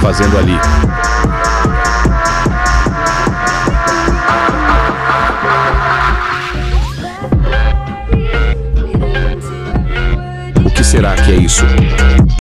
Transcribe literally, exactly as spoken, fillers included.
fazendo ali. O que será que é isso?